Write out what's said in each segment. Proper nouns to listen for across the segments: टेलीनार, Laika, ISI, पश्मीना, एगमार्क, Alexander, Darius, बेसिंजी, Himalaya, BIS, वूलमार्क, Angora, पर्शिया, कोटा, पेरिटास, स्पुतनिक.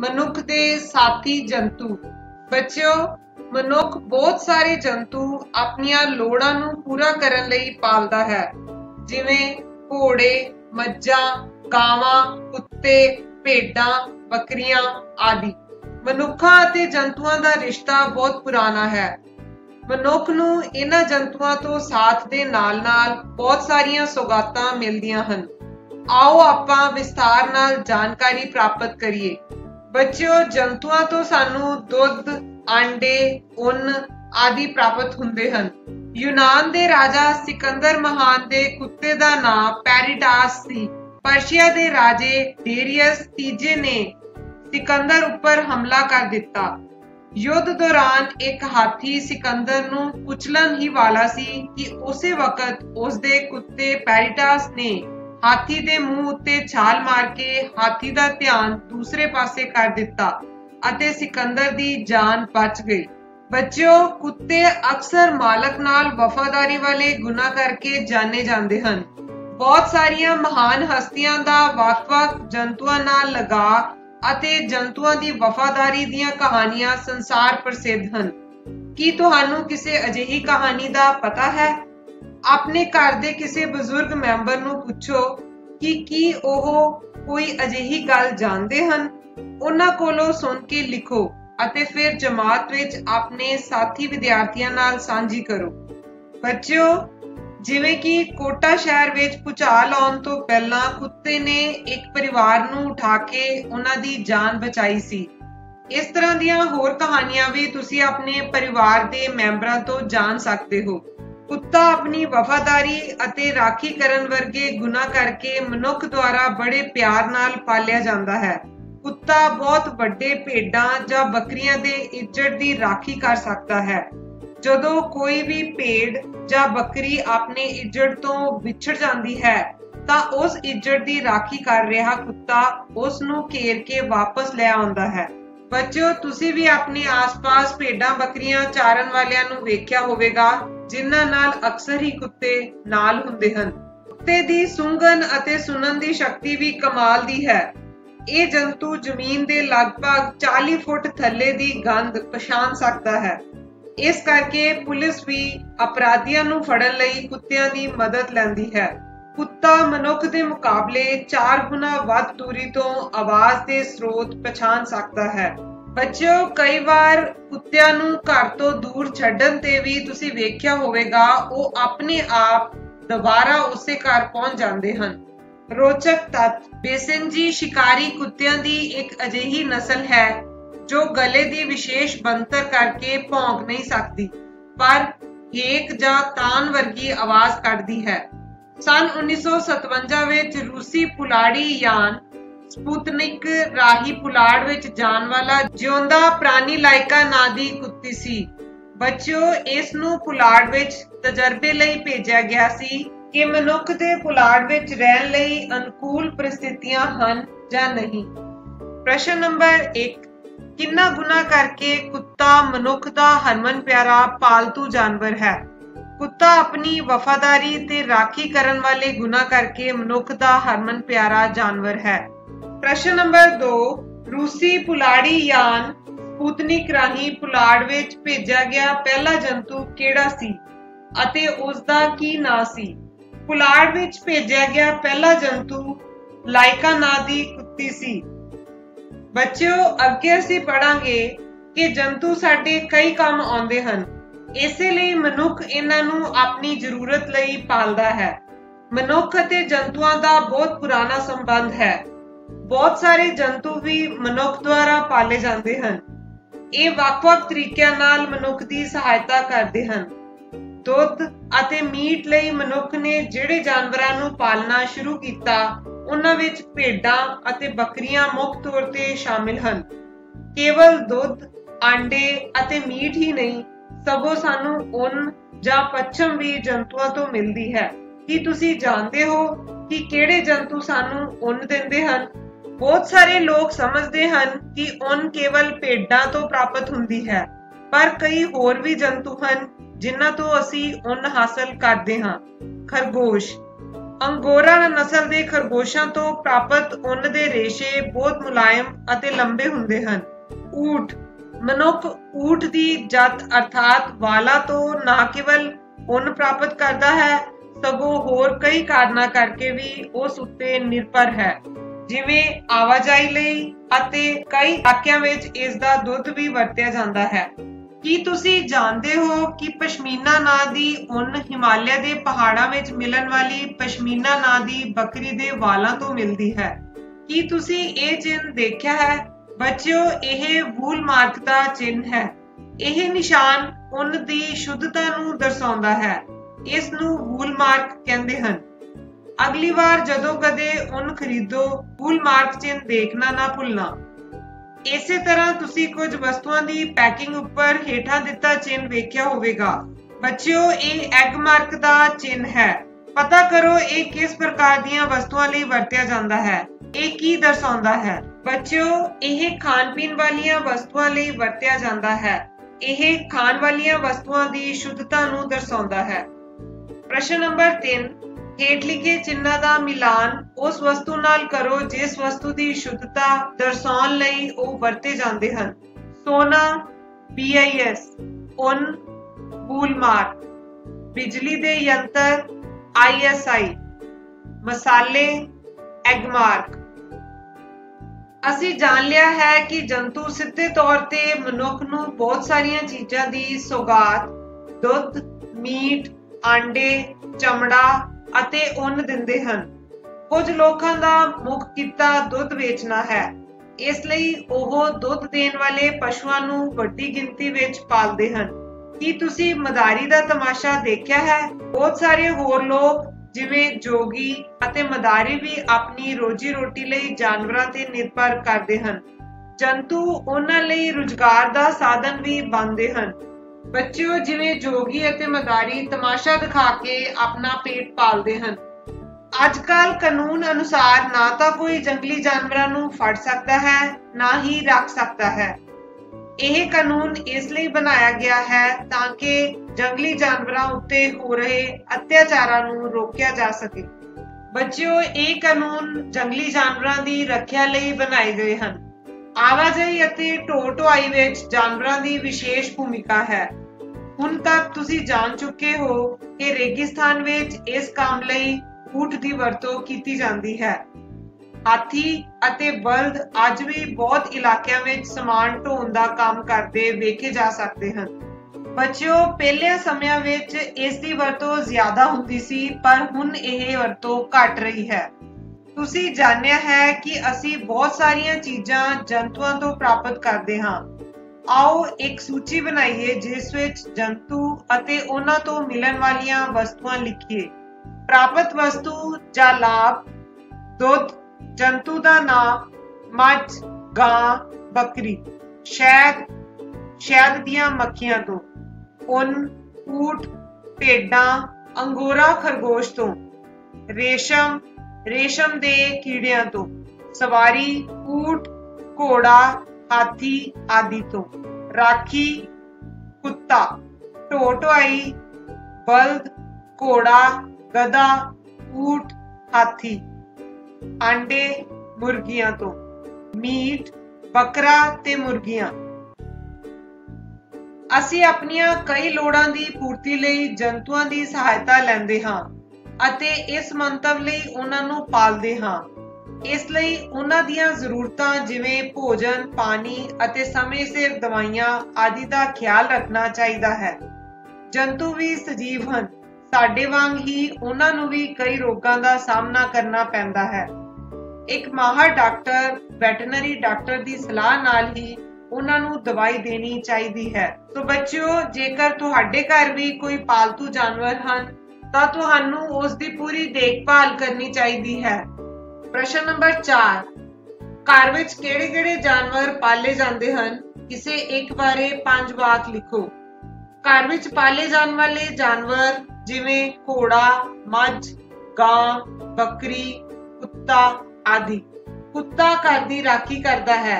मनुख दे साथी जंतु। बच्चों, मनुख बहुत सारे जंतु अपनियां लोड़ां नूं पूरा करन लई पालदा है, जिवें घोड़े, मज्जां, गावां, कुत्ते, भेड़ां, बकरियां आदि। मनुक्खां अते जंतुआं दा रिश्ता बहुत पुराना है। मनुख नूं इन्हां जंतुआं तो साथ दे नाल-नाल बहुत सारियां सौगातां मिलदियां हन। आओ आपां विस्तार नाल जानकारी प्राप्त करिए। बच्चों, जंतुआं तो सानू दुध, आंडे, ऊन आदि प्राप्त हुंदे हन। यूनान दे राजा सिकंदर महान दे कुत्ते दा नां पेरिटास सी। पर्शिया दे राजे डेरियस तीजे ने सिकंदर उपर हमला कर दिता। युद्ध दौरान एक हाथी सिकंदर नूं कुचलन ही वाला सी कि उसे वक्त उस दे कुत्ते पेरिटास ने हाथी दे मुंह उत्ते छाल मार के हाथी दा ध्यान दूसरे पासे कर दिता अते सिकंदर दी जान बच गई। बच्चों, कुत्ते अक्सर मालक नाल वफादारी वाले गुना करके जाने जांदे हन। बहुत सारियां महान हस्तियां दा वक्-वक् जंतुआं नाल लगा अते जंतुआं दी वफादारी दियां कहानियां संसार प्रसिद्ध हन। की तुहानू किसे अजिही कहानी दा पता है? अपने घर दे किसी बजुर्ग मैंबर नूं पुछो कि ओहो कोई अजिही गल जानदे हन। उन्हां कोलों सुन के लिखो अते फिर जमात विच अपने साथी विद्यार्थियों नाल सांझी करो। बच्चों, जिवें कि कोटा शहर विच भूचाल आउण तों पहलां कुत्ते ने एक परिवार नूं उठा के उन्हां दी जान बचाई सी। इस तरह दियां होर कहानियां भी तुसीं अपने परिवार दे मैंबरां तों जाण सकदे हो। कुत्ता अपनी वफादारी अते राखी करन वर्गे गुना करके मनुख द्वारा बड़े प्यार नाल पालिया जांदा है। कुत्ता बहुत बड़े भेड़ां जां बकरियां दे इज्जत दी राखी कर सकता है। जदों कोई भी भेड़ जां बकरी अपने इज्जत तों विछड़ जांदी है तां उस इज्जत दी राखी कर रहा कुत्ता उस नूं घेर के वापस ले आउंदा है। बच्चों, तुसीं भी अपने आस-पास भेड़ां बकरियां चारन वालियां नूं वेख्या होवेगा, जिन्हां नाल अक्सर ही कुत्ते नाल हुंदे हन। कुत्ते दी सूंघन अते सुनन दी शक्ति भी कमाल दी है। यह जंतु जमीन दे लगभग 40 फुट थल्ले दी गंध पछाण सकता है। इस करके पुलिस भी अपराधियों नूं फड़न लई कुत्तियां दी मदद लैंदी है। कुत्ता मनुख दे मुकाबले 4 गुना वध दूरी तो आवाज दे स्रोत पछाण सकता है। बच्चों, कई बार कुत्तियां नूं घर तो दूर छड्डन ते भी तुसीं वेख्या होवेगा, वो अपने आप दोबारा उसे घर पहुंच जांदे हन। रोचक तत्त, बेसिंजी शिकारी कुत्तियां दी एक अजिही नस्ल है जो गले दी विशेष बनतर करके भौंक नहीं सकती, पर हेक जां तान वर्गी आवाज कड्डदी है। सन 1957 विच रूसी पुलाड़ी यान स्पुतनिक राही पुलाड़ विच जान वाला जिउंदा प्राणी लाइका नां दी कुत्ती सी। बच्चों, इस नूं पुलाड़ विच तजर्बे लई भेजिया गया सी कि मनुख दे पुलाड़ विच रहन लई अनुकूल परिस्थितियां हन जां नहीं। प्रश्न नंबर 1, किन्ना गुना करके कुत्ता मनुख दा हरमन प्यारा पालतू जानवर है? कुत्ता अपनी वफादारी ते राखी करन वाले गुना करके मनुख दा हरमन प्यारा जानवर है। प्रश्न नंबर 2, रूसी पुलाड़ी यान स्पुतनिक राही पुलाड़ विच भेजा गया पहला जंतु केड़ा सी अते उसदा की नां सी? पुलाड़ विच भेजा गया पहला जंतु लाइका नां दी कुत्ती सी। बच्चों, अगे असीं पढ़ांगे कि जंतु साडे कई काम आउंदे हन, इसे लई मनुख इन्हां नूं अपनी जरूरत लई पालदा है। मनुख अते जंतुआं दा बहुत पुराना संबंध है। बहुत सारे जंतु भी मनुख द्वारा पाले जाते हैं। ये वक्-वक् तरीकों नाल मनुख की सहायता करते हैं। दुध अते मीट लई मनुख ने जिहड़े जानवरां नूं पालना शुरू किया, उन्हां विच भेड़ां अते बकरियां मुख्य तौर ते शामिल हैं। केवल दुध, आंडे अते मीट ही नहीं, सबों सानू ऊन जां पच्छम भी जंतुओं तो मिलती है। की तुसीं जानते हो कि केड़े जंतु सानू ऊन दिंदे हन? बहुत सारे लोग समझते हैं कि ऊन केवल भेड़ां तो प्राप्त होंदी है, पर कई होर भी जंतु हैं जिन्हां तो असीं ऊन हासिल करते हाँ। खरगोश अंगोरा नस्ल के खरगोशों तो प्राप्त ऊन के रेशे बहुत मुलायम और लंबे होते हैं। ऊट मनुख ऊट की जात अर्थात वाला तो ना केवल ऊन प्राप्त करता है सगों होर कई कारणों करके भी उस उत्ते निर्भर है, जिमें आवाजाई लई अते कई इलाकों विच इस दा दुध भी वरत्या जाता है। की तुसी जानते हो कि पश्मीना ना दी ऊन हिमालय के पहाड़ों में मिलने वाली पश्मीना ना दी बकरी के वालों तो मिलती है। की तुसी ये चिन्ह देखा है बच्चों? यह वूलमार्क का चिन्ह है। यह निशान ऊन की शुद्धता नूं दर्शाता है। इस नूं वूलमार्क कहते हैं। अगली बार जदों कदे ऊन खरीदो वूलमार्क चिन्ह देखना ना भुलना। इसे तरह तुसी कुछ वस्तुओं की पैकिंग उपर हेठा दिता चिन्ह वेख्या होगा। बच्चों ये एगमार्क का चिन्ह है। पता करो ये किस प्रकार दियां वस्तुओं लई वरत्या जाता है। ये की दर्शाता है? बच्चों यह खान पीन वालिया वस्तुओं लई वरत्या जाता है। यह खान वालिया वस्तुओं की शुद्धता नूं दर्शाता है। प्रश्न नंबर 3 हेठ लिखे चिन्हां दा मिलान उस वस्तु नाल करो जिस वस्तु की शुद्धता दर्शाउण लई ओह वरते जांदे हन। सोना BIS ऊन वूलमार्क, बिजली दे यंत्र ISI, मसाले एगमार्क। असी जान लिया है कि जंतु सीधे तौर ते मनुख नूं बहुत सारिया चीज़ां दी सौगात दुध मीट आंडे चमड़ा ਅਤੇ ਉਨ ਦਿੰਦੇ ਹਨ। ਕੁਝ ਲੋਕਾਂ ਦਾ ਮੁੱਖ ਕਿੱਤਾ ਦੁੱਧ ਵੇਚਣਾ ਹੈ, ਇਸ ਲਈ ਉਹ ਦੁੱਧ ਦੇਣ ਵਾਲੇ ਪਸ਼ੂਆਂ ਨੂੰ ਵੱਡੀ ਗਿਣਤੀ ਵਿੱਚ ਪਾਲਦੇ ਹਨ। ਕੀ ਤੁਸੀਂ ਮਦਾਰੀ ਦਾ ਤਮਾਸ਼ਾ ਦੇਖਿਆ ਹੈ? ਬਹੁਤ ਸਾਰੇ ਹੋਰ ਲੋਕ ਜਿਵੇਂ ਜੋਗੀ ਅਤੇ ਮਦਾਰੀ ਵੀ ਆਪਣੀ ਰੋਜੀ ਰੋਟੀ ਲਈ ਜਾਨਵਰਾਂ ਤੇ ਨਿਰਭਰ ਕਰਦੇ ਹਨ। ਜੰਤੂ ਉਹਨਾਂ ਲਈ ਰੁਜ਼ਗਾਰ ਦਾ ਸਾਧਨ ਵੀ ਬਣਦੇ ਹਨ। बच्चों जिवें जोगी अते मदारी तमाशा दिखा के अपना पेट पालदे हन। अजकल कानून अनुसार ना तो कोई जंगली जानवरां नूं फड़ सकता है ना ही रख सकता है। यह कानून इसलिए बनाया गया है ताकि जंगली जानवरां उत्ते हो रहे अत्याचारां नूं रोकिया जा सके। बच्चों यह कानून जंगली जानवरां दी रखिया लई बनाए गए हन। आवाजाई अते ढो-ढुआई विच जानवरां दी विशेष भूमिका है। हुण तक तुसी जान चुके हो कि रेगिस्तान विच इस काम लई ऊंट दी वरतों कीती जांदी है। हाथी अते बल्द अज भी बहुत इलाकिआं विच समान ढोण दा काम करदे वेखे जा सकदे हन। बच्चों पहले समियां विच इस दी वरतों ज्यादा हुंदी सी पर हुण इह वरतों घट रही है। तुसी जानिया है कि असी बहुत सारिया चीज़ां जंतुओं तो प्राप्त करते हाँ। आओ एक सूची बनाइए जिस विच जंतु अते उन्हां तो मिलण वालियां वस्तुआं लिखिए। प्राप्त वस्तु जां लाभ दुध जंतु का नाम मच गां बकरी शहद शहद दियां मक्खियां तो ऊन ऊट भेडां अंगोरा खरगोश तो रेशम रेशम दे कीड़ियां तो सवारी ऊट घोड़ा हाथी आदि तो राखी कुत्ता ढो-ढुआई बल्द घोड़ा गधा ऊट हाथी आंडे मुर्गियां तो मीट बकरा ते मुर्गियां। असी अपनियां कई लोड़ां दी पूर्ति लई जंतुआं दी सहायता लैंदे हां अते इस मंतव लई उन्हां नूं पालदे हां। इस लई उन्हां दीआं जरूरतां जिवें भोजन पानी अते समय सिर दवाइयां आदि का ख्याल रखना चाहिदा है। जंतु भी सजीव हन, साडे वांग ही उन्हां नूं भी कई रोगां दा सामना करना पैंदा है। एक माहर डॉक्टर वैटनरी डॉक्टर दी सलाह नाल ही उन्हां नूं दवाई देनी चाहिदी है। तो बच्चों जेकर तुहाडे घर भी कोई पालतू जानवर हन तां तुहानू उस दी पूरी देखभाल करनी चाहिदी है। प्रश्न नंबर 4 घर विच किहड़े-किहड़े जानवर पाले जांदे हन? किसे एक बारे 5 वाक लिखो। घर विच पाले जाण वाले जानवर जिवें घोड़ा मज्झ गां बकरी कुत्ता आदि। कुत्ता घर दी राखी करदा है।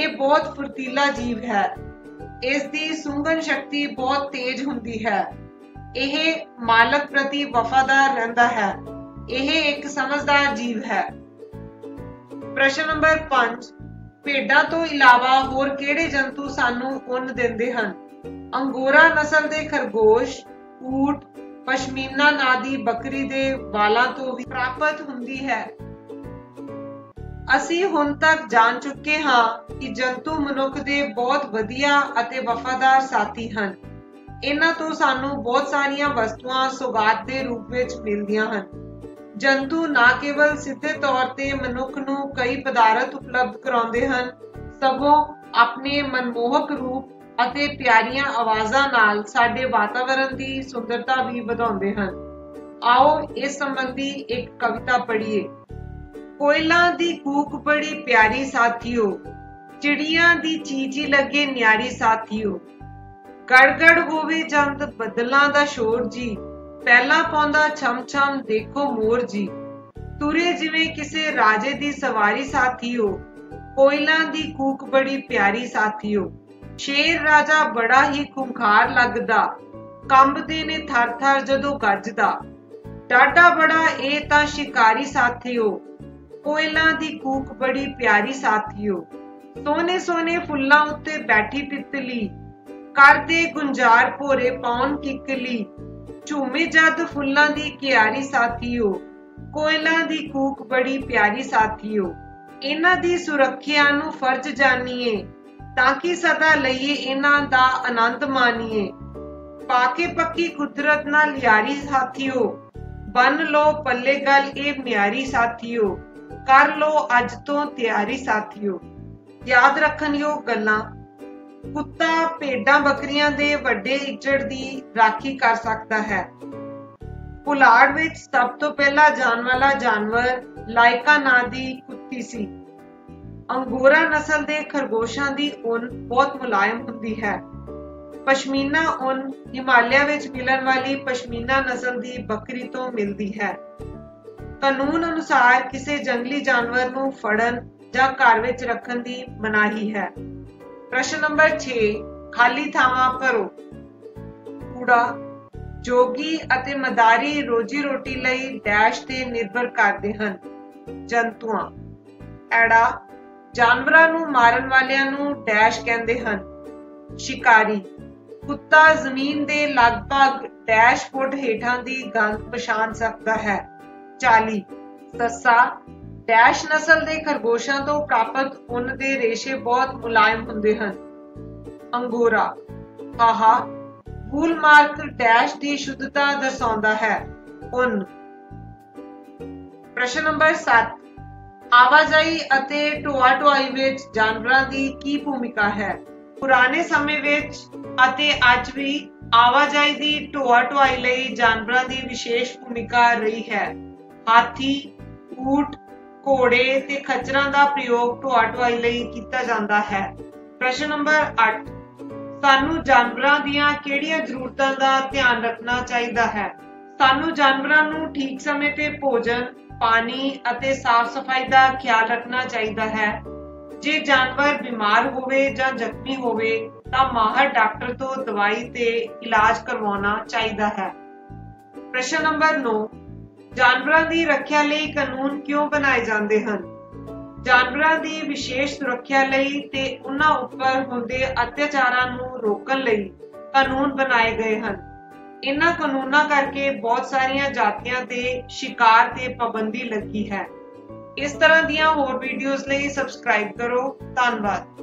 यह बहुत फुर्तीला जीव है। इस दी सूंघण शक्ति बहुत तेज हुंदी है। यह मालक प्रति वफादार रहता है। यह एक समझदार जीव है। प्रश्न नंबर 5 भेड़ा तो इलावा होर केड़े जंतु सानू उन देंदे हन? अंगोरा नस्ल दे खरगोश, ऊट, पश्मीना नादी बकरी दे वाला तो भी प्राप्त हुंदी है। असी हुण तक जान चुके हाँ कि जंतु मनुख दे बहुत वधिया अते वफादार साथी हन। इन्हां तो सानू बहुत सारियां वस्तुआं सौगात दे रूप विच मिलदियां हन। जंतु ना केवल सीधे तौर ते मनुख नूं कई पदार्थ उपलब्ध कराउंदे हन, सगों अपने मनमोहक रूप अते प्यारियां आवाजां नाल साडे वातावरण दी सुंदरता भी वधाउंदे हन। आओ इस संबंधी एक कविता पढ़िए। कोयला दी कूक बड़ी प्यारी साथियो, चिड़ियां दी चीची लगे न्यारी साथियो। गड़गड़ होवे जंत बदलां दा शोर जी, पहला पौंदा छम छम देखो मोर जी। तुरे जिवें किसे राजे दी सवारी साथियो, कोयला दी कूक बड़ी प्यारी साथियो। शेर राजा बड़ा ही खूंखार लगदा, कंबदे ने थर थर जदों गजदा। डाडा बड़ा ए तां शिकारी साथियो, कोयला दी कूक बड़ी प्यारी साथियो। सोने सोने फुल्लां उत्ते बैठी पितली, करदे गुंजार भोरे पाउन किकली। झूमे जद फुल्लां दी क्यारी साथियो, कोयला दी कूक बड़ी प्यारी साथियो। इन्हां दी सुरक्षा नूं फर्ज जानिए, ताकि सदा लईए इन्हां दा आनंद मानिए। पाके पक्की कुदरत नाल यारी साथियो, बन लो पल्ले गल ए म्यारी साथियो। कर लो अज तो तैयारी साथियो। याद रखण योग गल्लां कुत्ता भेड़ा बकरियां दे वड्डे इज्जड़ दी राखी कर सकता है। पुलाड़ विच सब तो पहला जान वाला जानवर लाइका नां दी कुत्ती सी। अंगोरा नस्ल दे खरगोशां दी ऊन बहुत मुलायम हुंदी है। पश्मीना ऊन हिमालय विच मिलण वाली पश्मीना नस्ल दी बकरी तो मिलदी है। कानून अनुसार किसी जंगली जानवर नूं फड़न जां घर विच रखण दी मनाही है। प्रश्न नंबर 6 खाली थावां भरो। कूड़ा जोगी अते मदारी रोजी रोटी लई डैश ते निर्भर करदे हन। जंतुआं ऐड़ा जानवरां नूं मारन वालियां नूं डैश कहंदे हन। शिकारी कुत्ता जमीन दे लगभग डैश फुट हेठां दी गंध पछाण सकदा है। 40 सस्सा डैश नस्ल दे खरगोशां तो प्राप्त ऊन दे रेशे बहुत मुलायम हुंदे हन। अंगोरा हाहा वूलमार्क डैश दी शुद्धता दर्शाउंदा है ऊन। प्रश्न नंबर 7 आवाजाई अते ढोआ ढुआई विच जानवरां दी की भूमिका है? पुराने समय विच अते अज भी आवाजाई दी ढोआ ढुआई लई जानवरां दी विशेष भूमिका रही है। हाथी, ऊंट, घोड़े ते खच्चरां दा प्रयोग ढोआ ढुआई लई कीता जांदा है। प्रश्न नंबर 8 सानू जानवरां दीआं किहड़ीआं जरूरतां दा ध्यान रखना चाहीदा है? सानू जानवरां नूं ठीक समय ते भोजन, पानी अते साफ सफाई दा ख्याल रखना चाहीदा है। जे जानवर बीमार होवे जां जख्मी होवे तां माहर डॉक्टर तो दवाई ते इलाज करवाउणा चाहीदा है। प्रश्न नंबर 9 जानवरां दी रख्या लई कानून क्यों बनाए जांदे हन? जानवरां दी विशेष सुरक्षा लई ते उन्हां उपर हुंदे अत्याचारां नूं रोकण लई कानून बनाए गए हन। इन्हां कानूनां करके बहुत सारियां जातियां दे शिकार ते पाबंदी लगी है। इस तरह दीयां होर वीडियोज़ लई सबसक्राइब करो। धन्नवाद।